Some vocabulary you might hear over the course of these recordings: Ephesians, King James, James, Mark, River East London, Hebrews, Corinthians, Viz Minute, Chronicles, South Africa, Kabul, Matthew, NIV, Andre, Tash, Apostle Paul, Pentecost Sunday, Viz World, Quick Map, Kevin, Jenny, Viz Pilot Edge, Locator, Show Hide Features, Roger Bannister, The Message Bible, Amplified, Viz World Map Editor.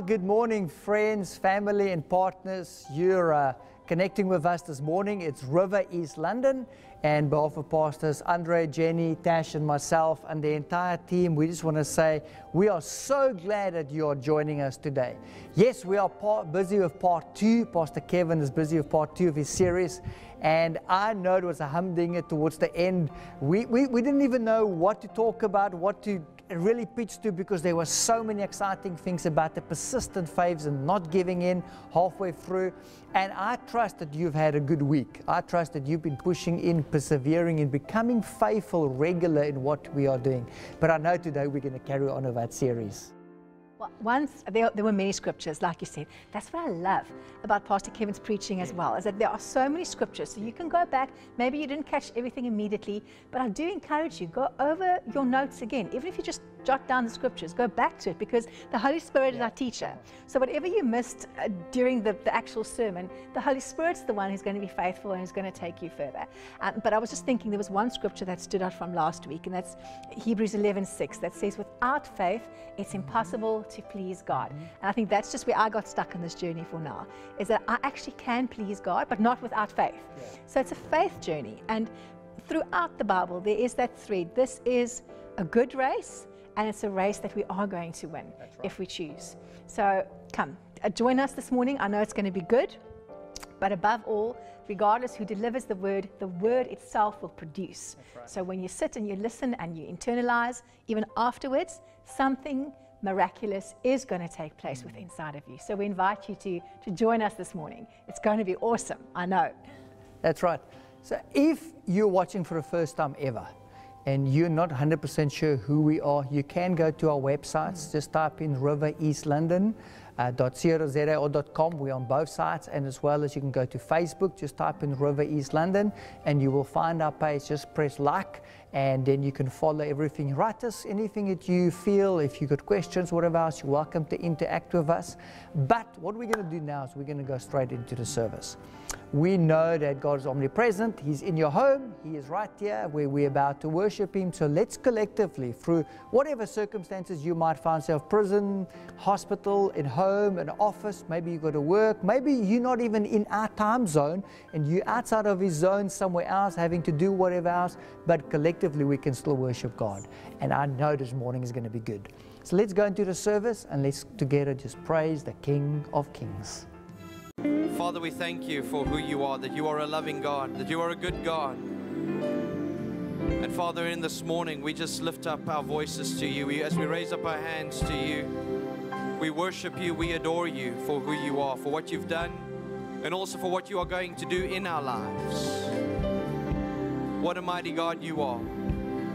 Well, good morning, friends, family, and partners. You're connecting with us this morning. It's River East London, and on behalf of Pastors Andre, Jenny, Tash, and myself, and the entire team, we just want to say we are so glad that you are joining us today. Yes, we are busy with part two. Pastor Kevin is busy with part two of his series, and I know it was a humdinger towards the end. We didn't even know what to talk about, what to really pitched to, because there were so many exciting things about the persistent faiths and not giving in halfway through. And I trust that you've had a good week. I trust that you've been pushing in, persevering, and becoming faithful, regular in what we are doing. But I know today we're going to carry on with that series. Well, there were many scriptures, like you said. That's what I love about Pastor Kevin's preaching as well, is that there are so many scriptures. So you can go back. Maybe you didn't catch everything immediately, but I do encourage you, go over your notes again. Even if you just jot down the scriptures, go back to it, because the Holy Spirit is our teacher. So whatever you missed during the actual sermon, the Holy Spirit's the one who's going to be faithful and who's going to take you further. But I was just thinking, there was one scripture that stood out from last week, and that's Hebrews 11:6, that says, without faith, it's impossible to please God. And I think that's just where I got stuck in this journey for now, is that I actually can please God, but not without faith. So it's a faith journey. And throughout the Bible, there is that thread. This is a good race, and it's a race that we are going to win if we choose. So come, join us this morning. I know it's going to be good, but above all, regardless who delivers the word itself will produce. So when you sit and you listen and you internalize, even afterwards, something miraculous is going to take place with inside of you. So we invite you to join us this morning. It's going to be awesome, I know. That's right. So if you're watching for the first time ever and you're not 100% sure who we are, you can go to our websites. Just type in rivereastlondon.co.za or .com. We're on both sites, and as well as you can go to Facebook. Just type in River East London and you will find our page. Just press like, and then you can follow everything. Write us anything that you feel. If you've got questions, whatever else, you're welcome to interact with us. But what we're going to do now is we're going to go straight into the service. We know that God is omnipresent. He's in your home. He is right here where we're about to worship Him. So let's collectively, through whatever circumstances you might find yourself, prison, hospital, at home, an office, maybe you've got to work, maybe you're not even in our time zone and you're outside of His zone somewhere else, having to do whatever else, but collectively we can still worship God. And I know this morning is going to be good. So let's go into the service and let's together just praise the King of Kings. Father, we thank you for who you are, that you are a loving God, that you are a good God. And Father, in this morning, we just lift up our voices to you. As we raise up our hands to you, we worship you, we adore you for who you are, for what you've done, and also for what you are going to do in our lives. What a mighty God you are.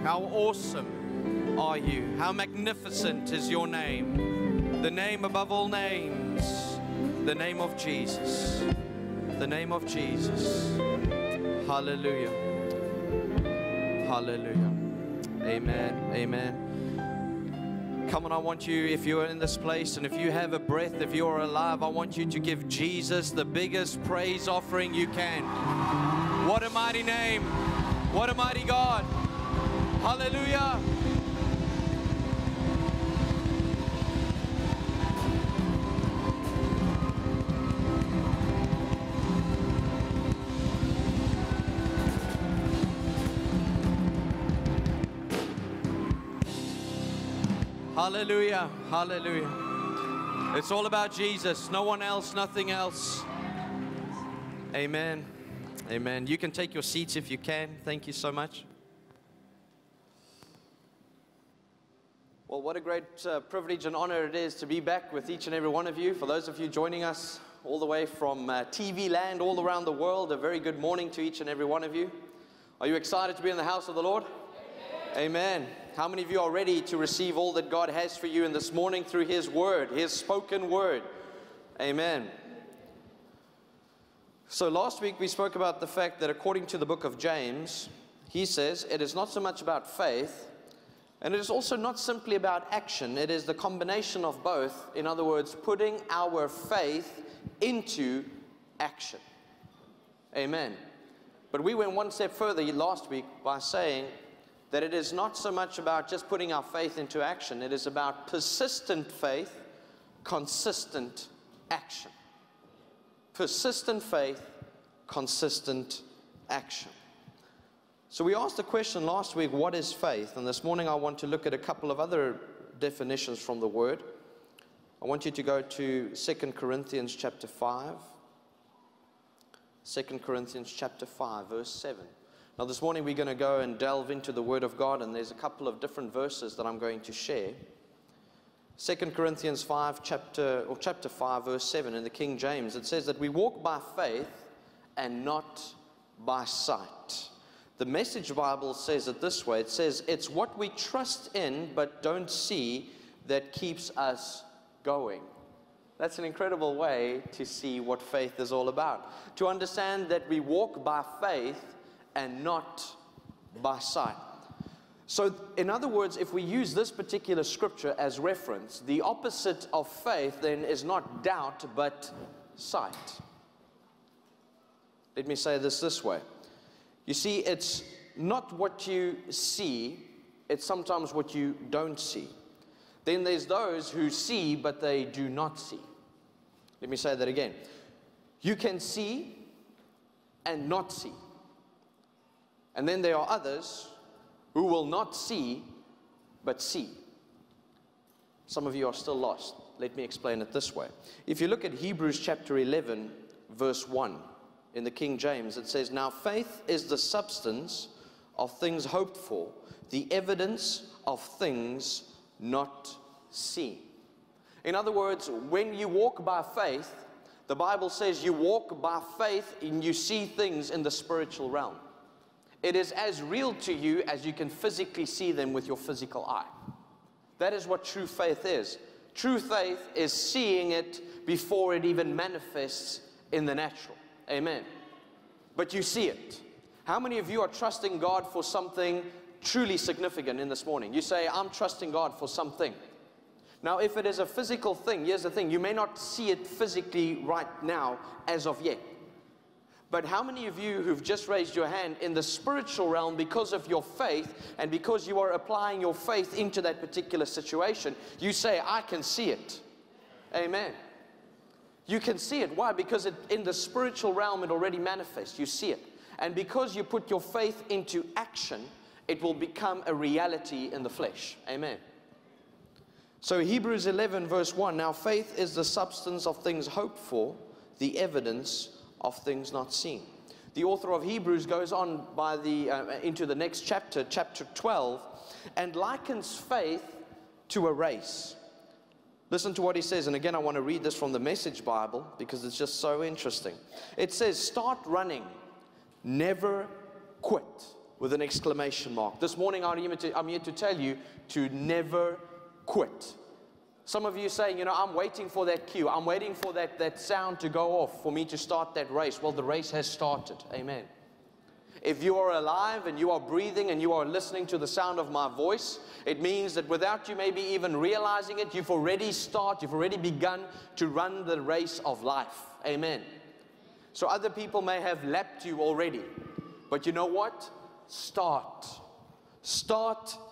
How awesome are you. How magnificent is your name. The name above all names. The name of Jesus. The name of Jesus. Hallelujah. Hallelujah. Amen. Amen. Come on, I want you, if you're in this place and if you have a breath, if you're alive, I want you to give Jesus the biggest praise offering you can. What a mighty name. What a mighty God. Hallelujah. Hallelujah. Hallelujah. It's all about Jesus. No one else, nothing else. Amen. Amen. You can take your seats if you can. Thank you so much. Well, what a great privilege and honor it is to be back with each and every one of you. For those of you joining us all the way from TV land, all around the world, a very good morning to each and every one of you. Are you excited to be in the house of the Lord? Amen. Amen. How many of you are ready to receive all that God has for you in this morning through His Word, His spoken Word? Amen. So last week we spoke about the fact that according to the book of James, he says it is not so much about faith, and it is also not simply about action. It is the combination of both. In other words, putting our faith into action. Amen. But we went one step further last week by saying that it is not so much about just putting our faith into action. It is about persistent faith consistent action. Persistent faith, consistent action. So we asked the question last week, what is faith? And this morning I want to look at a couple of other definitions from the word. I want you to go to 2 Corinthians chapter 5. 2 Corinthians chapter 5, verse 7. Now this morning we're going to go and delve into the Word of God, and there's a couple of different verses that I'm going to share. 2 Corinthians 5, chapter 5, verse 7 in the King James, it says that we walk by faith and not by sight. The Message Bible says it this way. It says, it's what we trust in but don't see that keeps us going. That's an incredible way to see what faith is all about. To understand that we walk by faith and not by sight. So in other words, if we use this particular scripture as reference, the opposite of faith then is not doubt but sight. Let me say this way. You see, it's not what you see, it's sometimes what you don't see. Then there's those who see, but they do not see. Let me say that again. You can see and not see. And then there are others who will not see, but see. Some of you are still lost. Let me explain it this way. If you look at Hebrews chapter 11, verse 1, in the King James, it says, now faith is the substance of things hoped for, the evidence of things not seen. In other words, when you walk by faith, the Bible says you walk by faith and you see things in the spiritual realm. It is as real to you as you can physically see them with your physical eye. That is what true faith is. True faith is seeing it before it even manifests in the natural. Amen. But you see it. How many of you are trusting God for something truly significant in this morning? You say, I'm trusting God for something. Now, if it is a physical thing, here's the thing. You may not see it physically right now as of yet. But how many of you who've just raised your hand in the spiritual realm, because of your faith and because you are applying your faith into that particular situation, you say, I can see it. Amen. You can see it. Why? Because in the spiritual realm, it already manifests. You see it. And because you put your faith into action, it will become a reality in the flesh. Amen. So Hebrews 11 verse 1, now faith is the substance of things hoped for, the evidence of things not seen. The author of Hebrews goes on by into the next chapter, chapter 12, and likens faith to a race. Listen to what he says, and again I want to read this from the Message Bible because it's just so interesting. It says, start running, never quit, with an exclamation mark. This morning I'm here to tell you to never quit. Some of you saying, you know, I'm waiting for that cue, I'm waiting for that sound to go off for me to start that race. Well, the race has started. Amen. If you are alive and you are breathing and you are listening to the sound of my voice, it means that without you maybe even realizing it, you've already begun to run the race of life. Amen. So other people may have lapped you already, but you know what? Start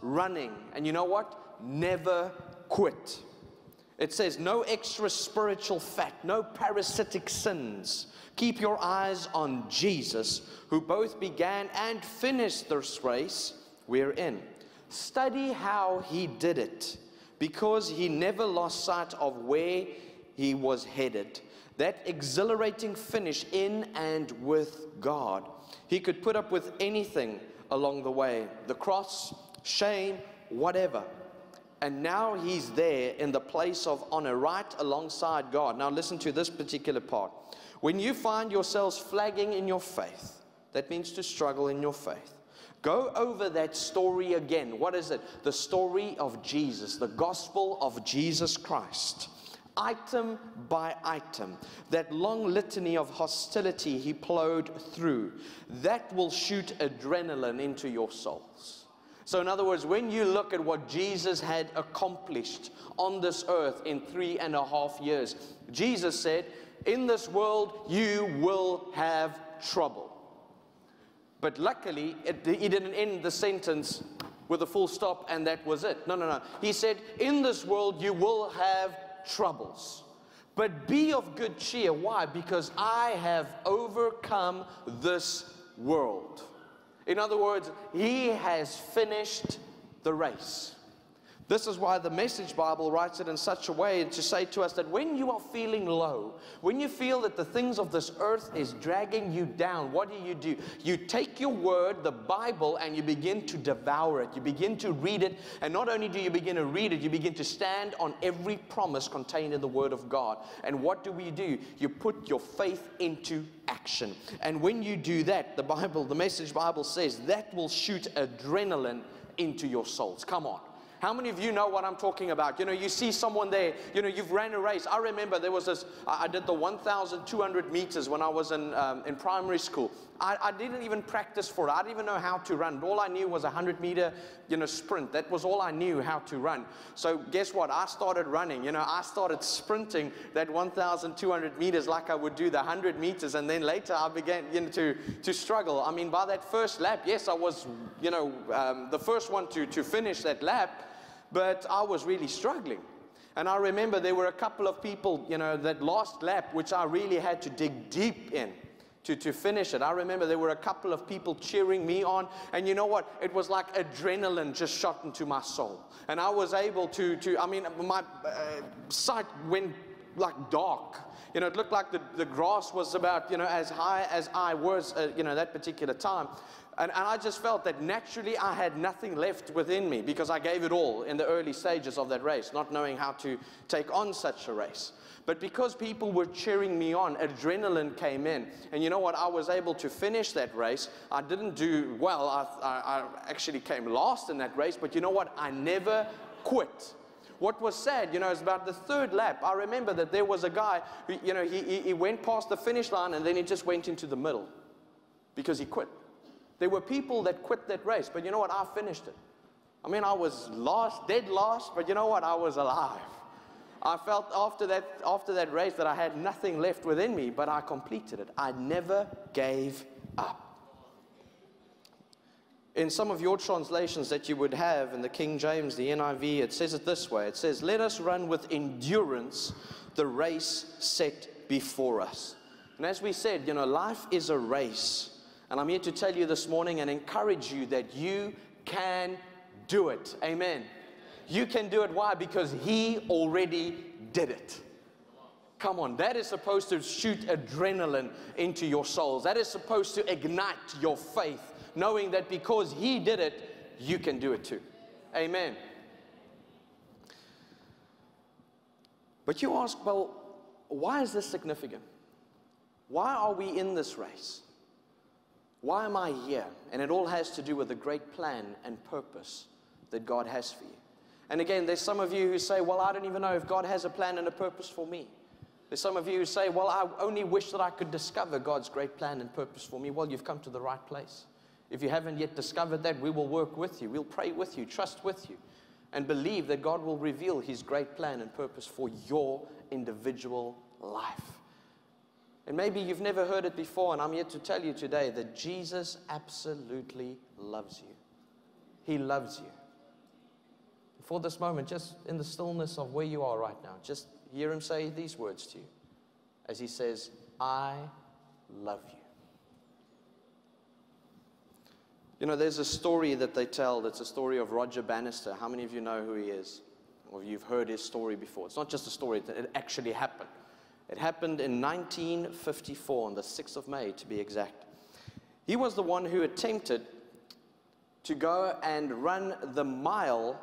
running. And you know what? Never quit. It says no extra spiritual fat, no parasitic sins. Keep your eyes on Jesus, who both began and finished this race we're in. Study how he did it, because he never lost sight of where he was headed. That exhilarating finish in and with God. He could put up with anything along the way, the cross, shame, whatever. And now he's there in the place of honor, right alongside God. Now listen to this particular part. When you find yourselves flagging in your faith, that means to struggle in your faith, go over that story again. What is it? The story of Jesus, the gospel of Jesus Christ. Item by item, that long litany of hostility he plowed through, that will shoot adrenaline into your souls. So in other words, when you look at what Jesus had accomplished on this earth in 3.5 years, Jesus said, in this world you will have trouble. But luckily, he didn't end the sentence with a full stop and that was it. No, no, no. He said, in this world you will have troubles. But be of good cheer. Why? Because I have overcome this world. In other words, he has finished the race. This is why the Message Bible writes it in such a way to say to us that when you are feeling low, when you feel that the things of this earth is dragging you down, what do? You take your word, the Bible, and you begin to devour it. You begin to read it, and not only do you begin to read it, you begin to stand on every promise contained in the Word of God. And what do? You put your faith into action. And when you do that, the Bible, the Message Bible says, that will shoot adrenaline into your souls. Come on. How many of you know what I'm talking about? You know, you see someone there, you know, you've ran a race. I remember there was this, I did the 1,200 meters when I was in primary school. I didn't even practice for it. I didn't even know how to run. All I knew was a 100-meter, you know, sprint. That was all I knew how to run. So guess what? I started running. You know, I started sprinting that 1,200 meters like I would do the 100 meters. And then later I began, you know, to struggle. I mean, by that first lap, yes, I was, you know, the first one to finish that lap. But I was really struggling. And I remember there were a couple of people, you know, that last lap, which I really had to dig deep in to finish it. I remember there were a couple of people cheering me on. And you know what? It was like adrenaline just shot into my soul. And I was able to I mean, my sight went like dark. You know, it looked like the grass was about, you know, as high as I was, you know, that particular time. And I just felt that naturally I had nothing left within me because I gave it all in the early stages of that race, not knowing how to take on such a race. But because people were cheering me on, adrenaline came in. And you know what? I was able to finish that race. I didn't do well. I actually came last in that race. But you know what? I never quit. What was sad, you know, is about the third lap. I remember that there was a guy, who, you know, he went past the finish line and then he just went into the middle because he quit. There were people that quit that race, but you know what? I finished it. I mean, I was last, dead last, but you know what? I was alive. I felt after that race that I had nothing left within me, but I completed it. I never gave up. In some of your translations that you would have, in the King James, the NIV, it says it this way. It says, let us run with endurance the race set before us. And as we said, you know, life is a race. And I'm here to tell you this morning and encourage you that you can do it. Amen. You can do it. Why? Because he already did it. Come on, that is supposed to shoot adrenaline into your souls. That is supposed to ignite your faith, knowing that because he did it, you can do it too. Amen. But you ask, well, why is this significant? Why are we in this race? Why am I here? And it all has to do with the great plan and purpose that God has for you. And again, there's some of you who say, well, I don't even know if God has a plan and a purpose for me. There's some of you who say, well, I only wish that I could discover God's great plan and purpose for me. Well, you've come to the right place. If you haven't yet discovered that, we will work with you. We'll pray with you, trust with you, and believe that God will reveal his great plan and purpose for your individual life. And maybe you've never heard it before, and I'm here to tell you today that Jesus absolutely loves you. He loves you. For this moment, just in the stillness of where you are right now, just hear him say these words to you as he says, I love you. You know, there's a story that they tell that's a story of Roger Bannister. How many of you know who he is? Or you've heard his story before? It's not just a story, it actually happened. It happened in 1954, on the 6th of May, to be exact. He was the one who attempted to go and run the mile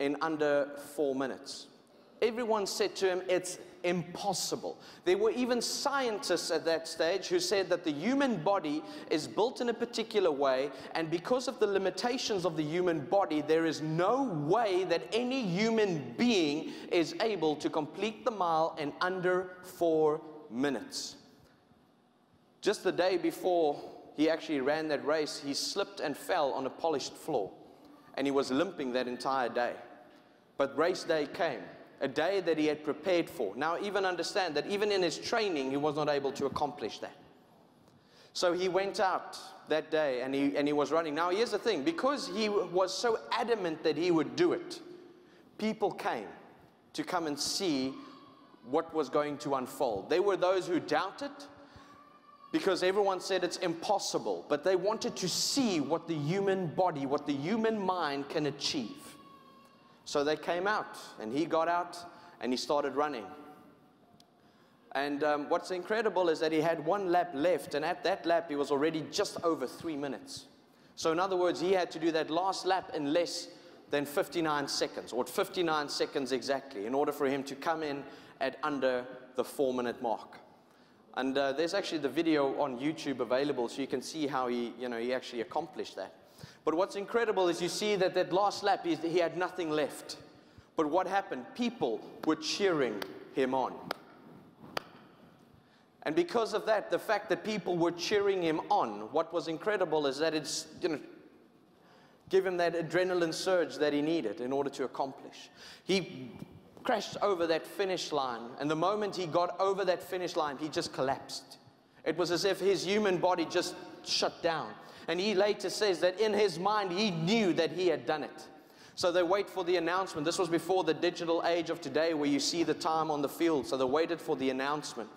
in under 4 minutes. Everyone said to him, it's impossible. There were even scientists at that stage who said that the human body is built in a particular way, and because of the limitations of the human body, there is no way that any human being is able to complete the mile in under 4 minutes. Just the day before he actually ran that race, he slipped and fell on a polished floor, and he was limping that entire day. But race day came. A day that he had prepared for. Now, even understand that even in his training, he was not able to accomplish that. So he went out that day and he was running. Now, here's the thing. Because he was so adamant that he would do it, people came to come and see what was going to unfold. There were those who doubted because everyone said it's impossible, but they wanted to see what the human body, what the human mind can achieve. So they came out, and he got out, and he started running. And what's incredible is that he had one lap left, and at that lap, he was already just over 3 minutes. So in other words, he had to do that last lap in less than 59 seconds, or 59 seconds exactly, in order for him to come in at under the 4-minute mark. And there's actually the video on YouTube available, so you can see how he actually accomplished that. But what's incredible is you see that that last lap, he had nothing left. But what happened? People were cheering him on. And because of that, the fact that people were cheering him on, what was incredible is that it's, give him that adrenaline surge that he needed in order to accomplish. He crashed over that finish line, and the moment he got over that finish line, he just collapsed. It was as if his human body just shut down. And he later says that in his mind, he knew that he had done it. So they wait for the announcement. This was before the digital age of today where you see the time on the field. So they waited for the announcement.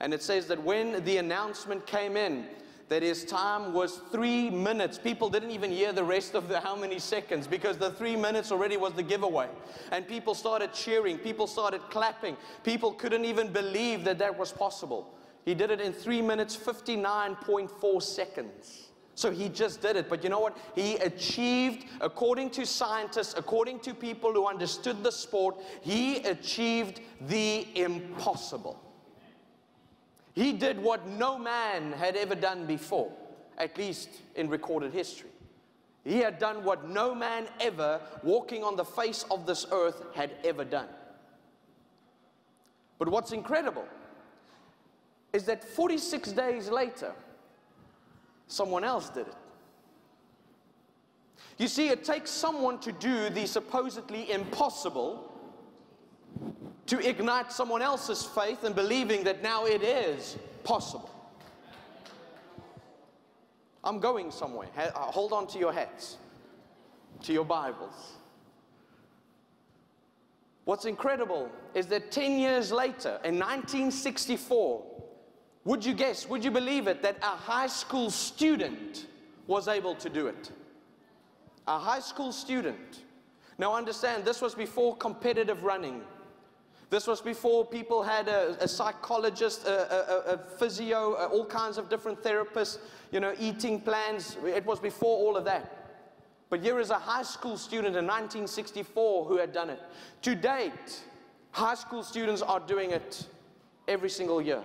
And it says that when the announcement came in, that his time was 3 minutes. People didn't even hear the rest of the how many seconds, because the 3 minutes already was the giveaway. And people started cheering. People started clapping. People couldn't even believe that that was possible. He did it in 3 minutes, 59.4 seconds. So he just did it. But you know what? He achieved, according to scientists, according to people who understood the sport, he achieved the impossible. He did what no man had ever done before, at least in recorded history. He had done what no man ever walking on the face of this earth had ever done. But what's incredible is that 46 days later, someone else did it. You see, it takes someone to do the supposedly impossible to ignite someone else's faith and believing that now it is possible. I'm going somewhere. Hold on to your hats, to your Bibles. What's incredible is that 10 years later, in 1964, would you guess, would you believe it, that a high school student was able to do it? A high school student. Now understand, this was before competitive running. This was before people had a psychologist, a physio, all kinds of different therapists, eating plans. It was before all of that. But here is a high school student in 1964 who had done it. To date, high school students are doing it every single year.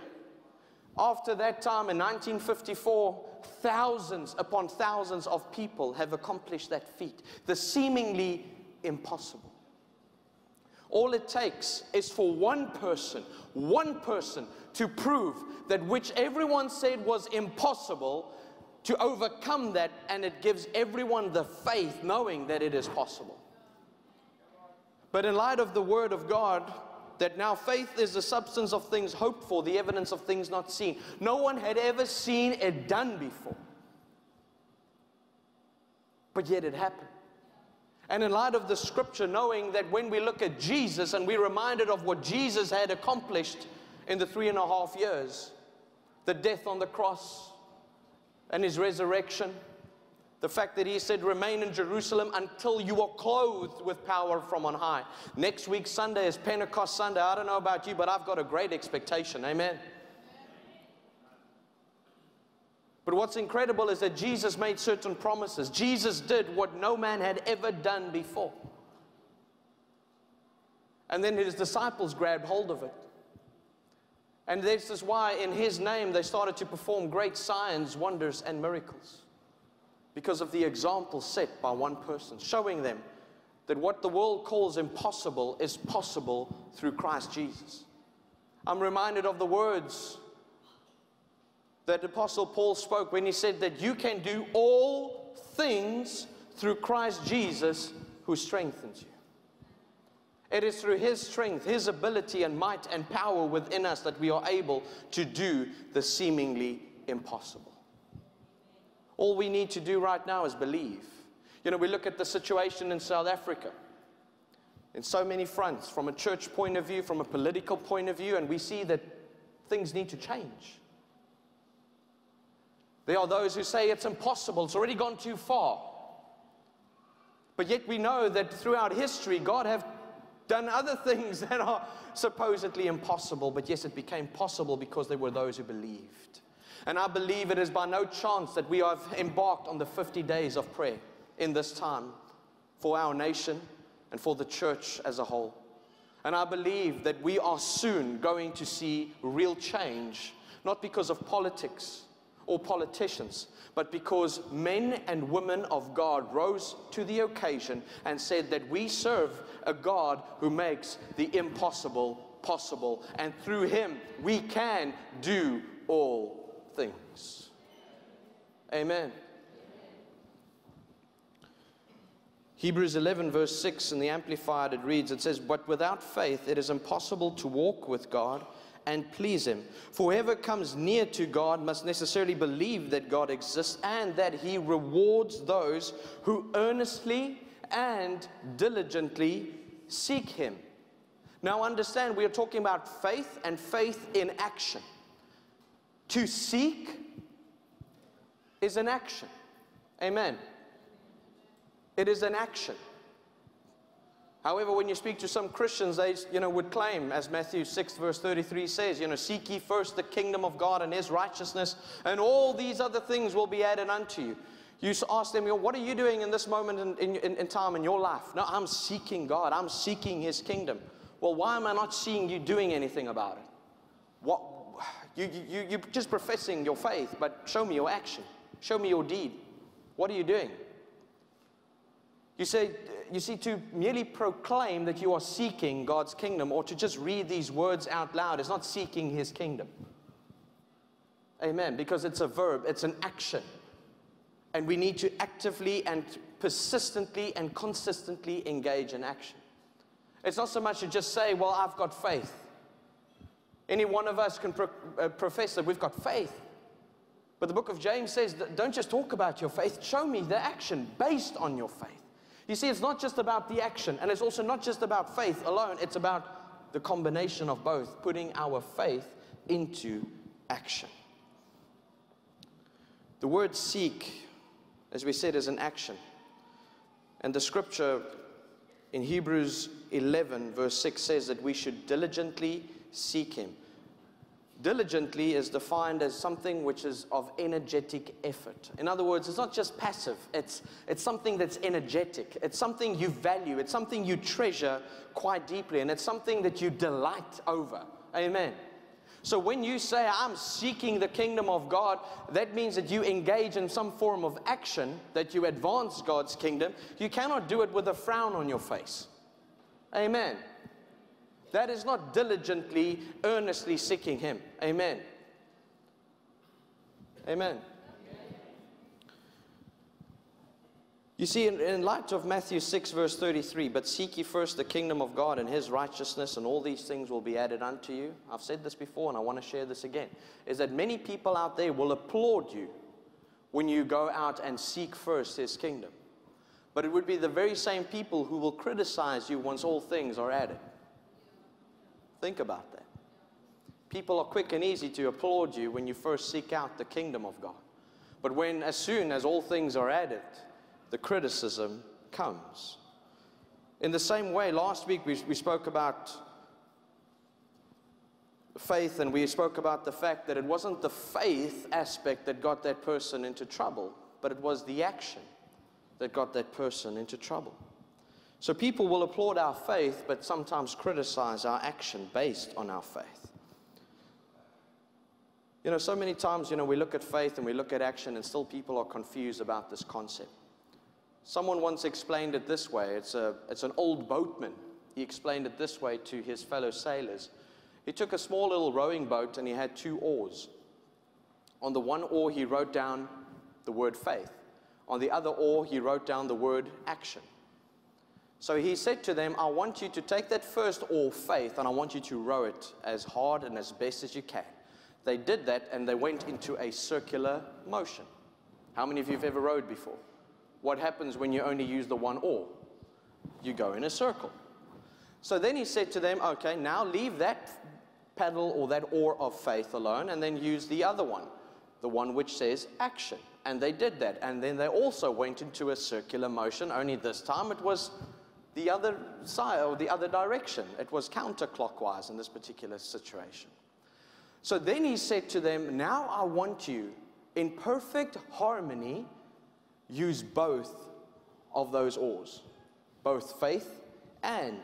After that time in 1954, thousands upon thousands of people have accomplished that feat, the seemingly impossible. All it takes is for one person to prove that which everyone said was impossible, to overcome that, and it gives everyone the faith knowing that it is possible. But in light of the Word of God, that now faith is the substance of things hoped for, the evidence of things not seen. No one had ever seen it done before. But yet it happened. And in light of the scripture, knowing that when we look at Jesus and we're reminded of what Jesus had accomplished in the 3.5 years, the death on the cross and his resurrection, the fact that he said, remain in Jerusalem until you are clothed with power from on high. Next week, Sunday, is Pentecost Sunday. I don't know about you, but I've got a great expectation. Amen. But what's incredible is that Jesus made certain promises. Jesus did what no man had ever done before. And then his disciples grabbed hold of it. And this is why in his name they started to perform great signs, wonders, and miracles. Because of the example set by one person, showing them that what the world calls impossible is possible through Christ Jesus. I'm reminded of the words that Apostle Paul spoke when he said that you can do all things through Christ Jesus who strengthens you. It is through his strength, his ability and might and power within us that we are able to do the seemingly impossible. All we need to do right now is believe. We look at the situation in South Africa. in so many fronts, from a church point of view, from a political point of view, and we see that things need to change. There are those who say it's impossible, it's already gone too far. But yet we know that throughout history, God have done other things that are supposedly impossible, but yes, it became possible because there were those who believed. And I believe it is by no chance that we have embarked on the 50 days of prayer in this time for our nation and for the church as a whole. And I believe that we are soon going to see real change, not because of politics or politicians, but because men and women of God rose to the occasion and said that we serve a God who makes the impossible possible, and through him we can do all things. Amen. Hebrews 11 verse 6 in the Amplified, it reads, it says, "But without faith it is impossible to walk with God and please him. For whoever comes near to God must necessarily believe that God exists and that he rewards those who earnestly and diligently seek him." Now understand, we are talking about faith and faith in action. To seek is an action. Amen. It is an action. However, when you speak to some Christians, they would claim, as Matthew 6 verse 33 says, "Seek ye first the kingdom of God and his righteousness, and all these other things will be added unto you." You ask them, what are you doing in this moment in time in your life? No, I'm seeking God. I'm seeking his kingdom. Well, why am I not seeing you doing anything about it? What? You're just professing your faith, but show me your action. Show me your deed. What are you doing? You say, you see, to merely proclaim that you are seeking God's kingdom, or to just read these words out loud, is not seeking his kingdom. Amen. Because it's a verb, it's an action. And we need to actively and persistently and consistently engage in action. It's not so much to just say, well, I've got faith. Any one of us can profess that we've got faith. But the book of James says, don't just talk about your faith, show me the action based on your faith. You see, it's not just about the action, and it's also not just about faith alone. It's about the combination of both, putting our faith into action. The word seek, as we said, is an action. And the scripture in Hebrews 11 verse 6 says that we should diligently seek him. Diligently is defined as something which is of energetic effort. In other words, it's not just passive. It's something that's energetic. It's something you value. It's something you treasure quite deeply. And it's something that you delight over. Amen. So when you say, I'm seeking the kingdom of God, that means that you engage in some form of action, that you advance God's kingdom. You cannot do it with a frown on your face. Amen. That is not diligently, earnestly seeking him. Amen. Amen. You see, in light of Matthew 6 verse 33, "But seek ye first the kingdom of God and his righteousness, and all these things will be added unto you." I've said this before and I want to share this again, is that many people out there will applaud you when you go out and seek first his kingdom. But it would be the very same people who will criticize you once all things are added. Think about that. People are quick and easy to applaud you when you first seek out the kingdom of God. But when, as soon as all things are added, the criticism comes. In the same way, last week we spoke about faith, and we spoke about the fact that it wasn't the faith aspect that got that person into trouble, but it was the action that got that person into trouble. So people will applaud our faith, but sometimes criticize our action based on our faith. So many times, we look at faith and we look at action, and still people are confused about this concept. Someone once explained it this way. It's an old boatman. He explained it this way to his fellow sailors. He took a small little rowing boat and he had two oars. On the one oar, he wrote down the word faith. On the other oar, he wrote down the word action. So he said to them, I want you to take that first oar, faith, and I want you to row it as hard and as best as you can. They did that, and they went into a circular motion. How many of you have ever rowed before? What happens when you only use the one oar? You go in a circle. So then he said to them, okay, now leave that paddle or that oar of faith alone and then use the other one, the one which says action. And they did that. And then they also went into a circular motion, only this time it was the other side or the other direction. It was counterclockwise in this particular situation. So then he said to them, now I want you in perfect harmony use both of those oars, both faith and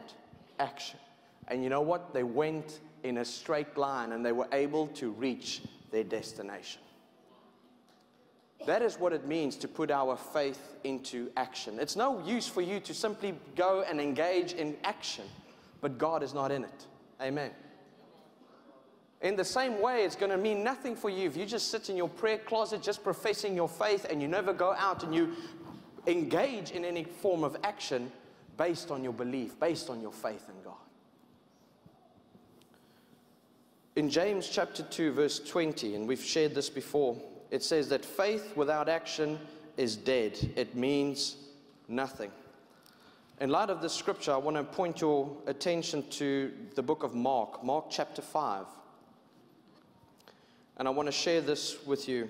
action. And you know what? They went in a straight line and they were able to reach their destination. That is what it means to put our faith into action. It's no use for you to simply go and engage in action, but God is not in it. Amen. In the same way, it's going to mean nothing for you if you just sit in your prayer closet just professing your faith and you never go out and you engage in any form of action based on your belief, based on your faith in God. In James chapter 2, verse 20, and we've shared this before, it says that faith without action is dead. It means nothing. In light of this scripture, I want to point your attention to the book of Mark, Mark chapter 5. And I want to share this with you.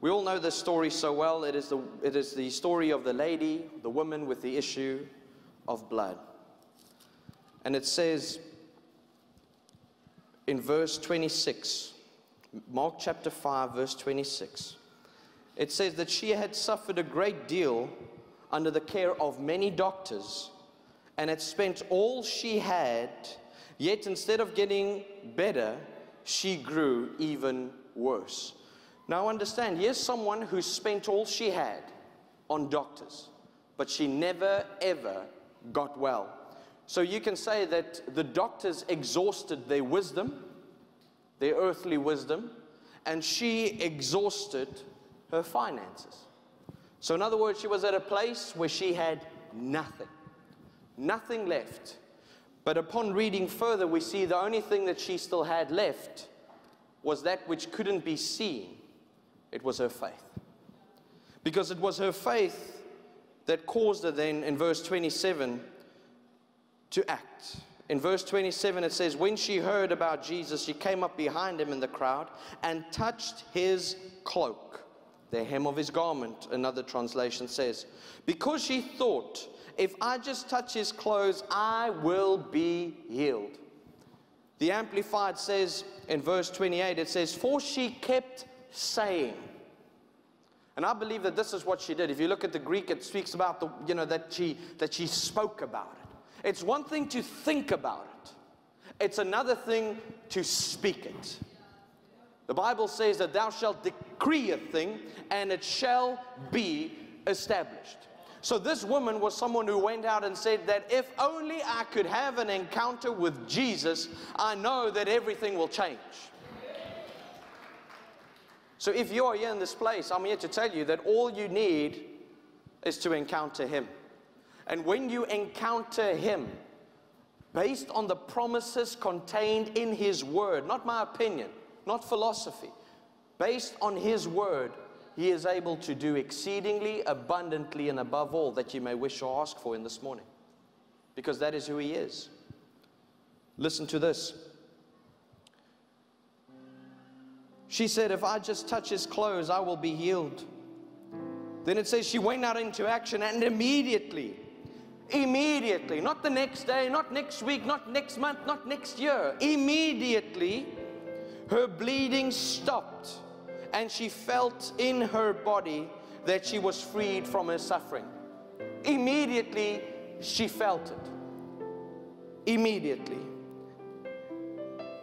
We all know this story so well. It is the story of the lady, the woman with the issue of blood. And it says in verse 26, Mark chapter 5, verse 26. It says that she had suffered a great deal under the care of many doctors and had spent all she had, yet instead of getting better, she grew even worse. Now understand, here's someone who spent all she had on doctors, but she never ever got well. So you can say that the doctors exhausted their wisdom, their earthly wisdom, and she exhausted her finances. So in other words, she was at a place where she had nothing, nothing left. But upon reading further, we see the only thing that she still had left was that which couldn't be seen. It was her faith. Because it was her faith that caused her then, in verse 27, to act. In verse 27, it says, when she heard about Jesus, she came up behind him in the crowd and touched his cloak, the hem of his garment, another translation says, because she thought, if I just touch his clothes, I will be healed. The Amplified says in verse 28, it says, for she kept saying. And I believe that this is what she did. If you look at the Greek, it speaks about the, you know, that she spoke about it. It's one thing to think about it. It's another thing to speak it. The Bible says that thou shalt decree a thing, and it shall be established. So this woman was someone who went out and said that if only I could have an encounter with Jesus, I know that everything will change. So if you are here in this place, I'm here to tell you that all you need is to encounter him. And when you encounter him, based on the promises contained in his word, not my opinion, not philosophy, based on his word, he is able to do exceedingly, abundantly, and above all that you may wish or ask for in this morning. Because that is who he is. Listen to this. She said, if I just touch his clothes, I will be healed. Then it says she went out into action and immediately. Immediately, not the next day, not next week, not next month, not next year. Immediately, her bleeding stopped and she felt in her body that she was freed from her suffering. Immediately, she felt it. Immediately.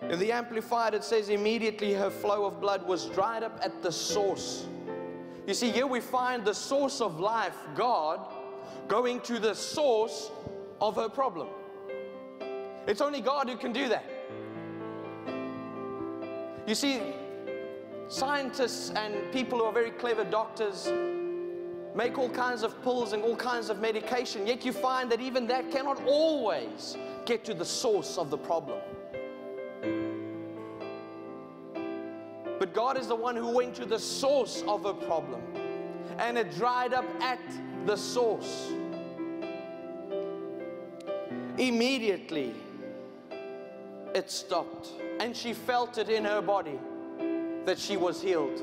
In the Amplified, it says immediately her flow of blood was dried up at the source. You see, here we find the source of life, God, going to the source of her problem. It's only God who can do that. You see, scientists and people who are very clever doctors make all kinds of pills and all kinds of medication, yet you find that even that cannot always get to the source of the problem. But God is the one who went to the source of her problem, and it dried up at the source. Immediately, it stopped. And she felt it in her body that she was healed.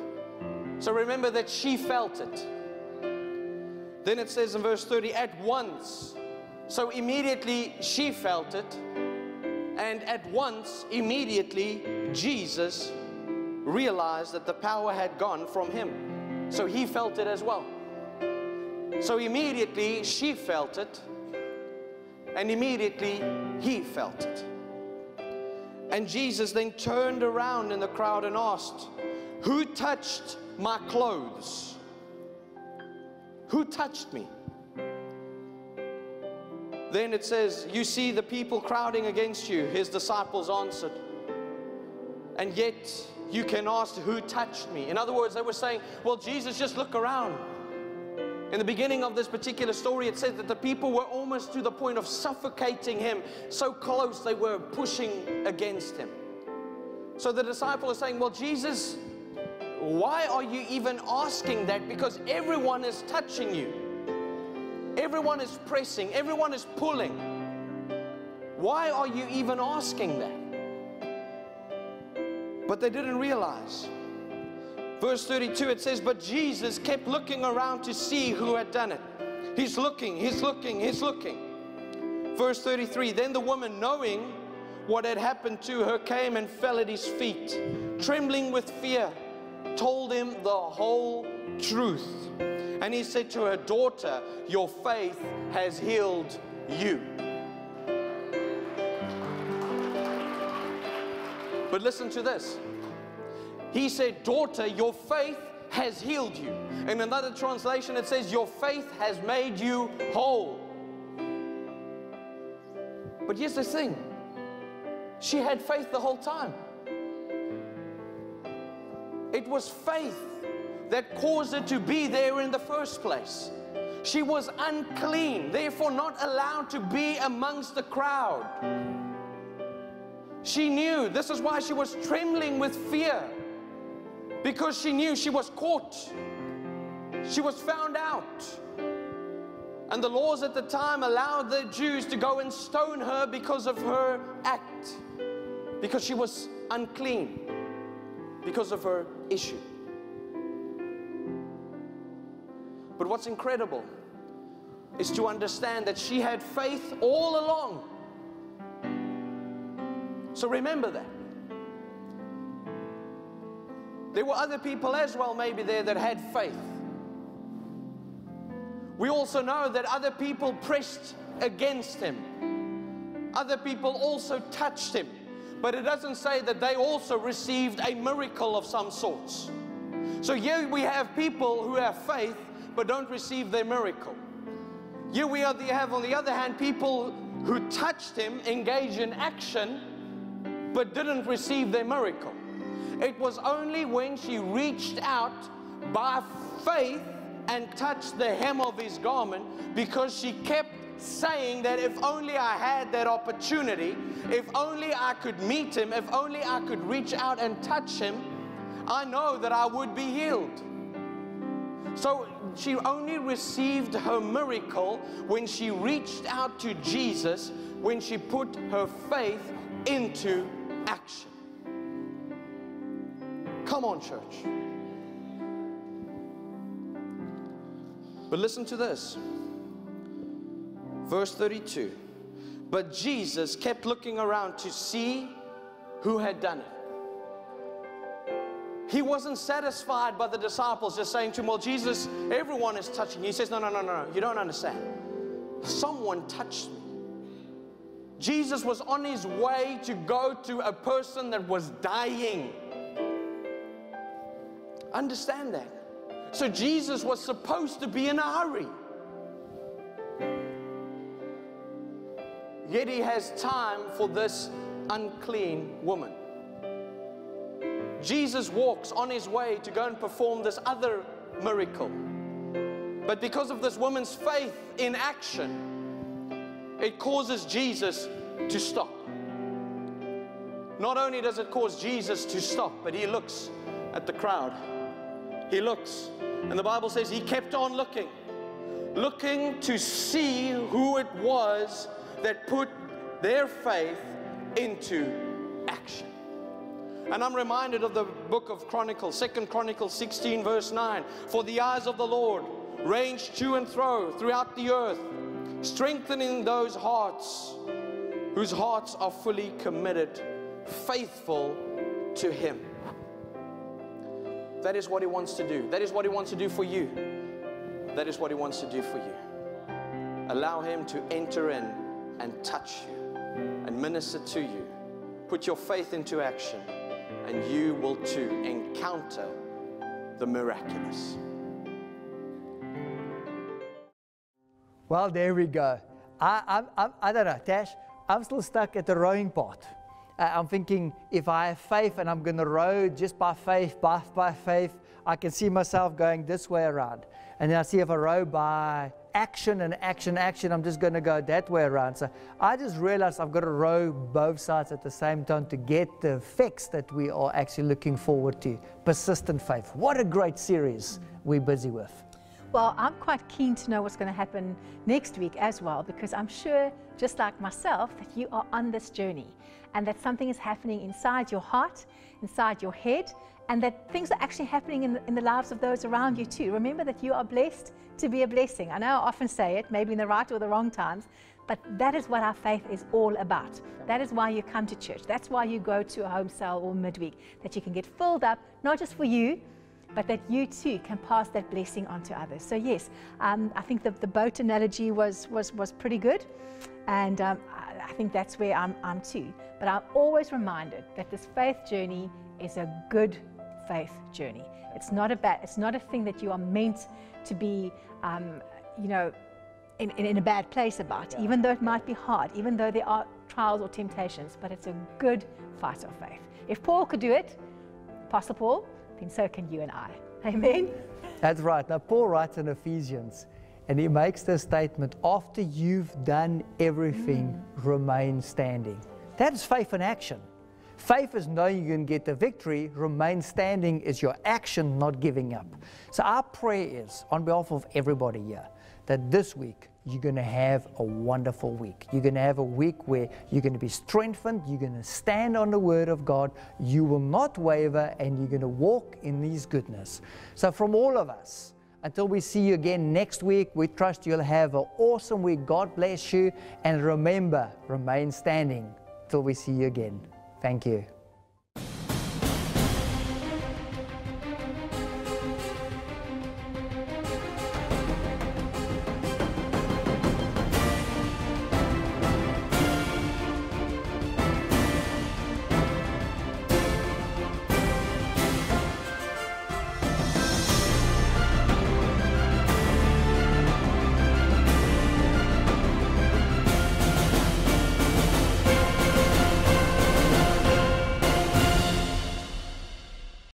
So remember that she felt it. Then it says in verse 30, at once. So immediately she felt it. And at once, immediately, Jesus realized that the power had gone from him. So he felt it as well. So immediately she felt it. And immediately he felt it. And Jesus then turned around in the crowd and asked, who touched my clothes? Who touched me? Then it says, you see the people crowding against you, his disciples answered. And yet you can ask, who touched me? In other words, they were saying, well, Jesus, just look around. In the beginning of this particular story, it said that the people were almost to the point of suffocating him. So close they were pushing against him. So the disciple is saying, well, Jesus, why are you even asking that? Because everyone is touching you. Everyone is pressing. Everyone is pulling. Why are you even asking that? But they didn't realize. Verse 32, it says, but Jesus kept looking around to see who had done it. He's looking, he's looking, he's looking. Verse 33, then the woman, knowing what had happened to her, came and fell at his feet, trembling with fear, told him the whole truth. And he said to her, daughter, your faith has healed you. But listen to this. He said, daughter, your faith has healed you. In another translation, it says, your faith has made you whole. But here's the thing. She had faith the whole time. It was faith that caused her to be there in the first place. She was unclean, therefore not allowed to be amongst the crowd. She knew. This is why she was trembling with fear. Because she knew she was caught. She was found out. And the laws at the time allowed the Jews to go and stone her because of her act. Because she was unclean. Because of her issue. But what's incredible is to understand that she had faith all along. So remember that. There were other people as well maybe there that had faith. We also know that other people pressed against him. Other people also touched him. But it doesn't say that they also received a miracle of some sorts. So here we have people who have faith but don't receive their miracle. Here we have on the other hand people who touched him, engaged in action, but didn't receive their miracle. It was only when she reached out by faith and touched the hem of his garment, because she kept saying that if only I had that opportunity, if only I could meet him, if only I could reach out and touch him, I know that I would be healed. So she only received her miracle when she reached out to Jesus, when she put her faith into action. Come on, church. But listen to this. Verse 32. But Jesus kept looking around to see who had done it. He wasn't satisfied by the disciples just saying to him, well, Jesus, everyone is touching. He says, no, no, no, no, you don't understand. Someone touched me. Jesus was on his way to go to a person that was dying. Understand that. So Jesus was supposed to be in a hurry. Yet he has time for this unclean woman. Jesus walks on his way to go and perform this other miracle. But because of this woman's faith in action, it causes Jesus to stop. Not only does it cause Jesus to stop, but he looks at the crowd. He looks, and the Bible says he kept on looking, looking to see who it was that put their faith into action. And I'm reminded of the book of Chronicles, 2 Chronicles 16 verse 9. For the eyes of the Lord range to and fro throughout the earth, strengthening those hearts whose hearts are fully committed, faithful to Him. That is what He wants to do. That is what He wants to do for you. That is what He wants to do for you. Allow Him to enter in and touch you and minister to you. Put your faith into action, and you will too encounter the miraculous. Well, there we go. I don't know, Tash, I'm still stuck at the rowing part. I'm thinking, if I have faith and I'm going to row just by faith, I can see myself going this way around. And then I see if I row by action and action, action, I'm just going to go that way around. So I just realized I've got to row both sides at the same time to get the effects that we are actually looking forward to. Persistent faith. What a great series we're busy with. Well, I'm quite keen to know what's going to happen next week as well, because I'm sure, just like myself, that you are on this journey and that something is happening inside your heart, inside your head, and that things are actually happening in the lives of those around you too. Remember that you are blessed to be a blessing. I know I often say it, maybe in the right or the wrong times, but that is what our faith is all about. That is why you come to church. That's why you go to a home cell or midweek, that you can get filled up, not just for you, but that you too can pass that blessing on to others. So yes, I think the boat analogy was pretty good, and I think that's where I'm too. But I'm always reminded that this faith journey is a good faith journey. It's not a bad, it's not a thing that you are meant to be, you know, in a bad place about, yeah. Even though it might be hard, even though there are trials or temptations, but it's a good fight of faith. If Paul could do it, Apostle Paul, then so can you and I. Amen? That's right. Now, Paul writes in Ephesians, and he makes this statement, after you've done everything, remain standing. That is faith in action. Faith is knowing you can get the victory. Remain standing is your action, not giving up. So our prayer is, on behalf of everybody here, that this week you're going to have a wonderful week. You're going to have a week where you're going to be strengthened. You're going to stand on the Word of God. You will not waver, and you're going to walk in His goodness. So from all of us, until we see you again next week, we trust you'll have an awesome week. God bless you. And remember, remain standing till we see you again. Thank you.